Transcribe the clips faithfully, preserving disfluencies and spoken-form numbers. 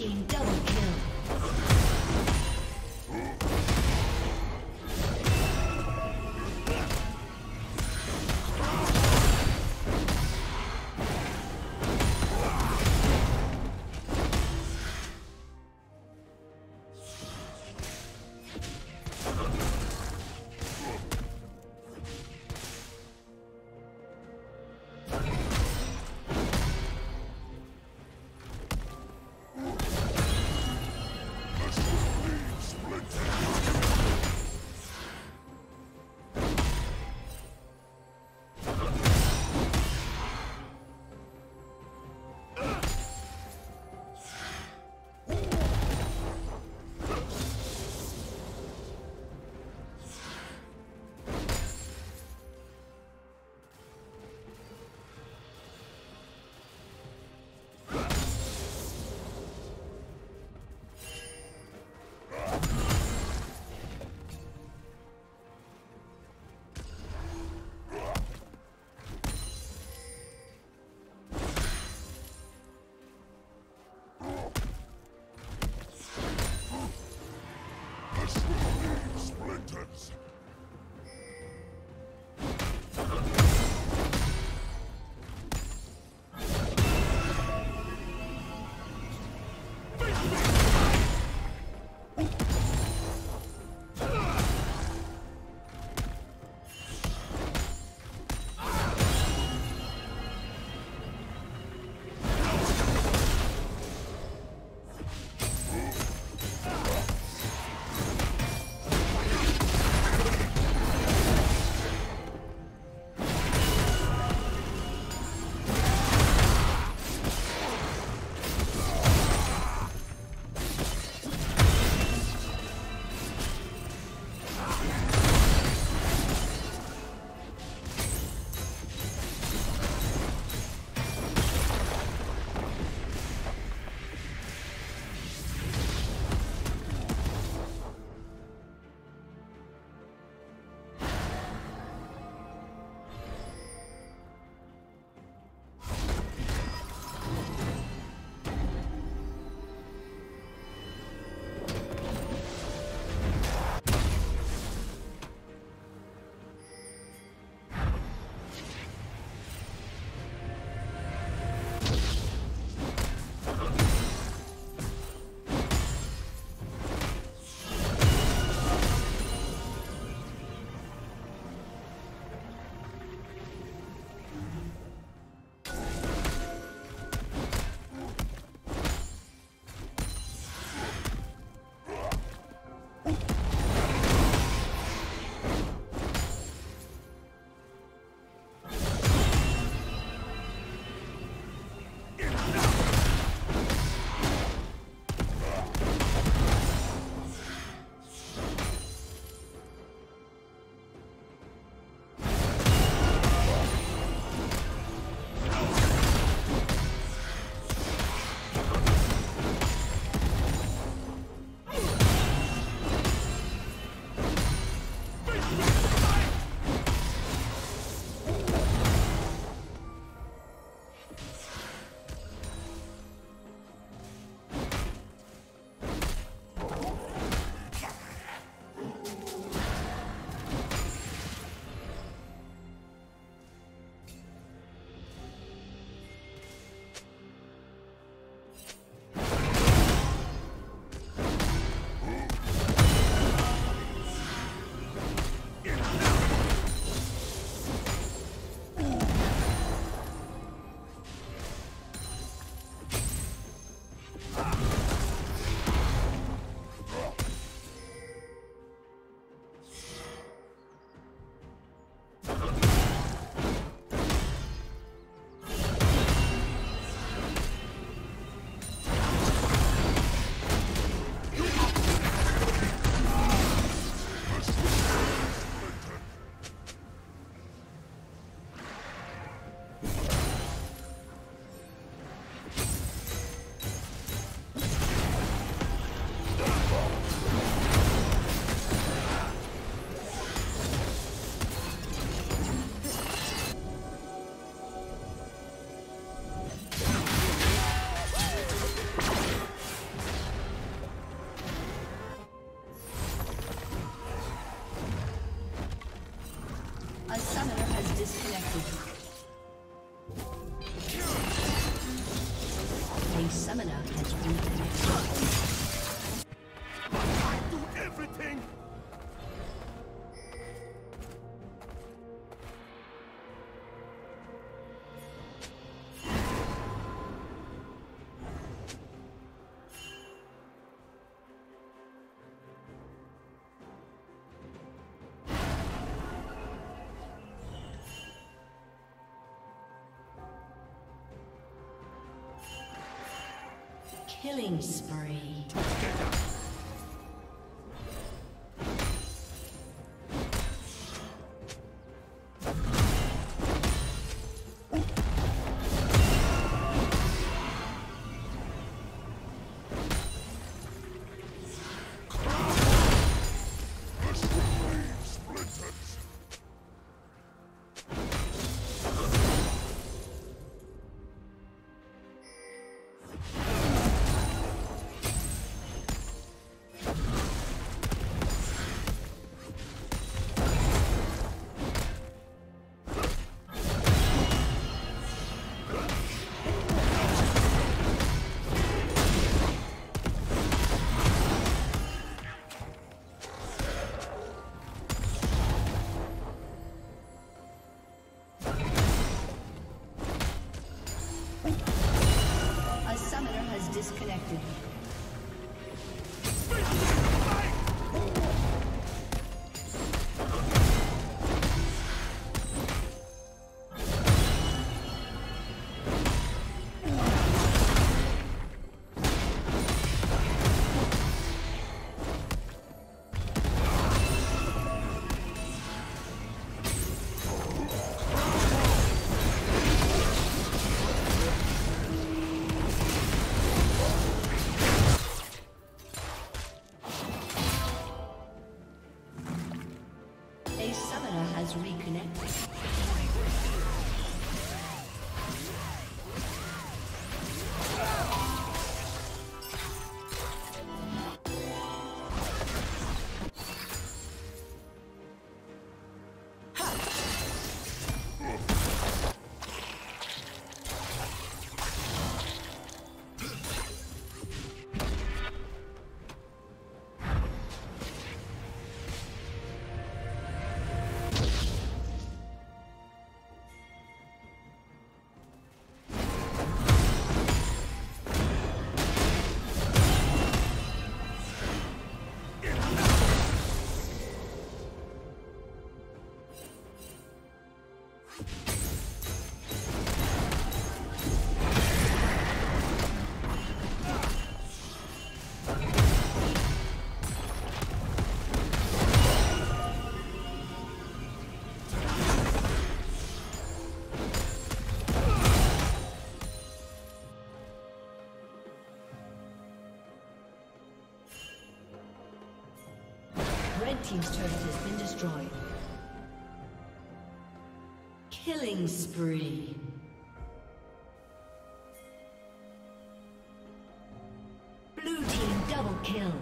team double kill. summoner has been connected. Do everything! Killing spree. Disconnected. Red team's turret has been destroyed. Killing spree. Blue team double kill.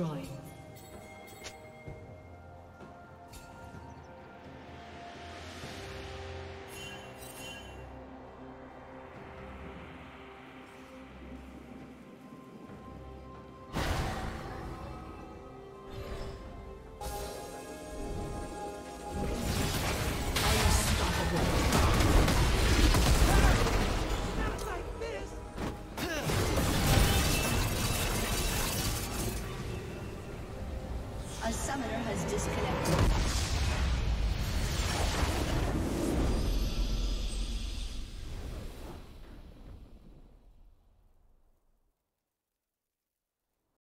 destroyed. Summoner has disconnected.